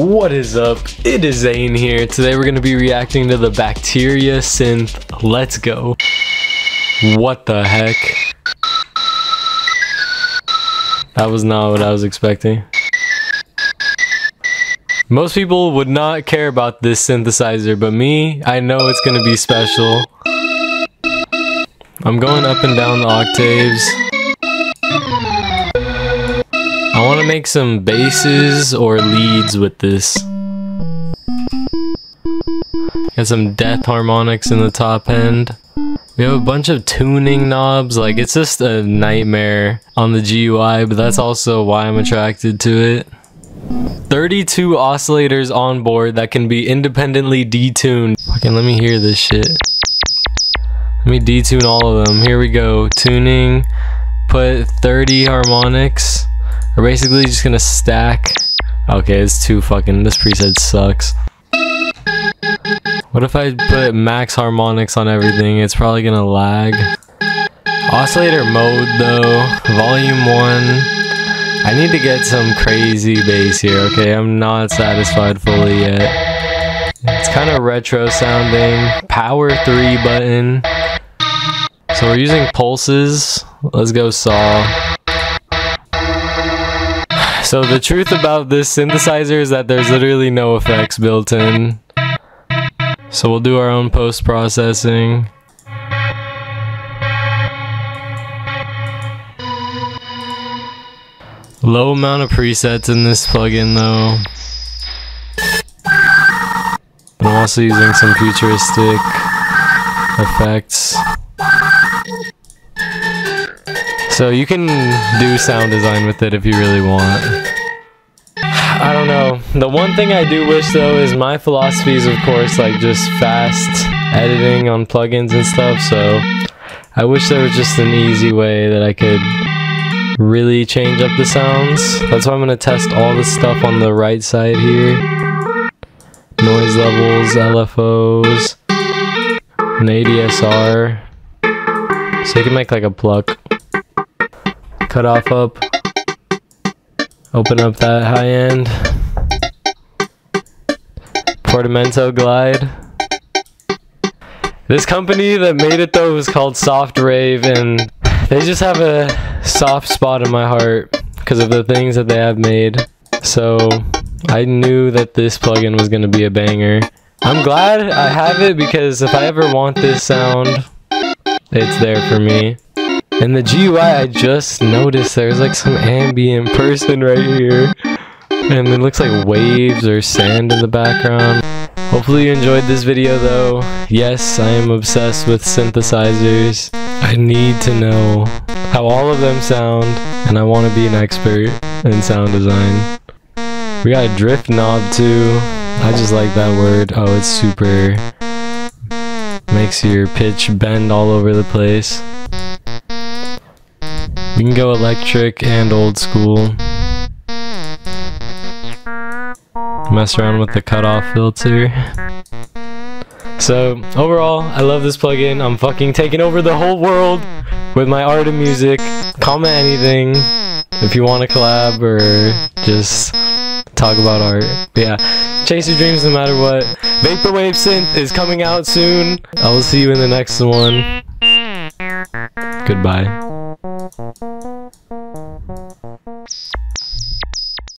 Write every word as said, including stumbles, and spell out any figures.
What is up? It is Zayn here. Today we're going to be reacting to the Bacteria Synth. Let's go. What the heck? That was not what I was expecting. Most people would not care about this synthesizer, but me, I know it's going to be special. I'm going up and down the octaves. I want to make some basses or leads with this. Got some death harmonics in the top end. We have a bunch of tuning knobs, like it's just a nightmare on the G U I, but that's also why I'm attracted to it. thirty-two oscillators on board that can be independently detuned. Fucking let me hear this shit. Let me detune all of them. Here we go. Tuning. Put thirty harmonics. We're basically just gonna stack. Okay, it's too fucking, this preset sucks. What if I put max harmonics on everything? It's probably gonna lag. Oscillator mode though, volume one. I need to get some crazy bass here, okay? I'm not satisfied fully yet. It's kind of retro sounding. Power three button. So we're using pulses. Let's go saw. So the truth about this synthesizer is that there's literally no effects built in. So we'll do our own post-processing. Low amount of presets in this plugin though. I'm also using some futuristic effects. So you can do sound design with it if you really want. I don't know. The one thing I do wish though is my philosophy is of course like just fast editing on plugins and stuff. So I wish there was just an easy way that I could really change up the sounds. That's why I'm going to test all the stuff on the right side here. Noise levels, L F Os, an A D S R. So you can make like a pluck. Cut off up, open up that high end, portamento glide. This company that made it though was called Soft Rave, and they just have a soft spot in my heart because of the things that they have made. So I knew that this plugin was going to be a banger. I'm glad I have it because if I ever want this sound, it's there for me. And the G U I, I just noticed there's like some ambient person right here. And it looks like waves or sand in the background. Hopefully you enjoyed this video though. Yes, I am obsessed with synthesizers. I need to know how all of them sound. And I want to be an expert in sound design. We got a drift knob too. I just like that word. Oh, it's super. Makes your pitch bend all over the place. You can go electric and old school. Mess around with the cutoff filter. So, overall, I love this plugin. I'm fucking taking over the whole world with my art and music. Comment anything if you want to collab or just talk about art. But yeah, chase your dreams no matter what. Vaporwave Synth is coming out soon. I will see you in the next one. Goodbye.